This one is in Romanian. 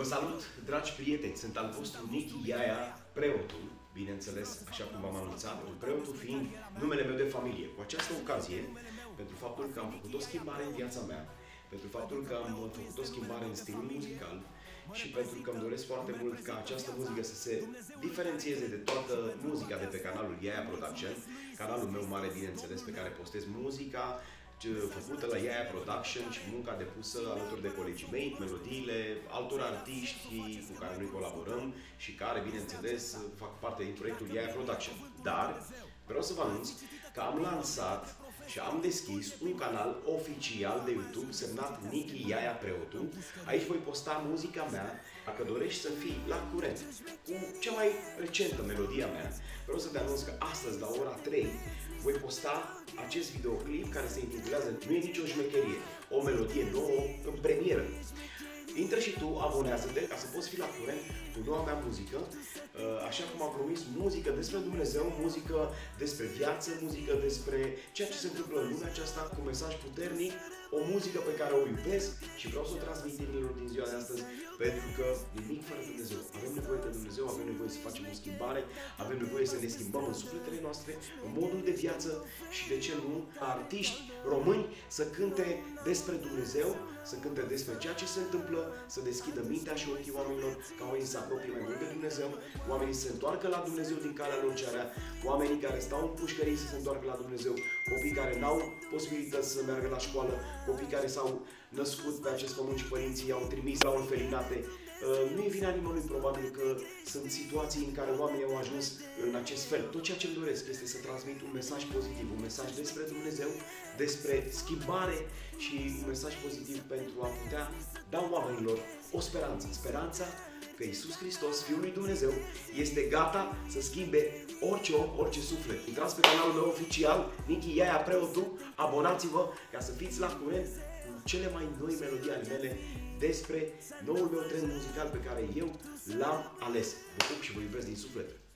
Vă salut, dragi prieteni! Sunt al vostru Nicky Yaya Preotu, bineînțeles, așa cum v-am anunțat, Preotu fiind numele meu de familie. Cu această ocazie, pentru faptul că am făcut o schimbare în viața mea, pentru faptul că am făcut o schimbare în stilul muzical și pentru că îmi doresc foarte mult ca această muzică să se diferențieze de toată muzica de pe canalul Yaya Production, canalul meu mare, bineînțeles, pe care postez muzica făcută la Yaya Production și munca depusă alături de colegii mei, melodiile altor artiști cu care noi colaborăm și care, bineînțeles, fac parte din proiectul Yaya Production. Dar vreau să vă anunț că am lansat și am deschis un canal oficial de YouTube semnat Nicky Yaya Preotu. Aici voi posta muzica mea. Dacă dorești să fii la curent cu cea mai recentă melodia mea, vreau să te anunț că astăzi, la ora 3, voi posta acest videoclip care se intitulează "Nu e nicio șmecherie", o melodie nouă în premieră. Intră și tu, abonează-te ca să poți fi la curent cu noua mea muzică, așa cum am promis, muzică despre Dumnezeu, muzică despre viață, muzică despre ceea ce se întâmplă în lumea aceasta, cu un mesaj puternic, o muzică pe care o iubesc și vreau să o transmit tinerilor din ziua de astăzi, pentru că nimic fără Dumnezeu. Avem nevoie de Dumnezeu, avem nevoie să facem o schimbare, avem nevoie să ne schimbăm în sufletele noastre, în modul de viață și, de ce nu, artiști români să cânte despre Dumnezeu, să cânte despre ceea ce se întâmplă, să deschidă mintea și ochii oamenilor, ca oamenii să se apropie mai mult de Dumnezeu, oamenii să se întoarcă la Dumnezeu din calea lor cea rea, oamenii care stau în pușcării să se întoarcă la Dumnezeu, copii care n-au posibilități să meargă la școală, copii care s-au născut pe acest pământ și părinții i-au trimis la orfelinate. Nu e vina nimănui, probabil că sunt situații în care oamenii au ajuns în acest fel. Tot ceea ce îmi doresc este să transmit un mesaj pozitiv, un mesaj despre Dumnezeu, despre schimbare și un mesaj pozitiv pentru a putea da oamenilor o speranță. Speranța că Iisus Hristos, Fiul lui Dumnezeu, este gata să schimbe orice om, orice suflet. Intrați pe canalul meu oficial, Nicky Yaya Preotu, abonați-vă ca să fiți la curent cu cele mai noi melodii ale mele despre noul meu trend muzical pe care eu l-am ales. Vă pup și vă iubesc din suflet!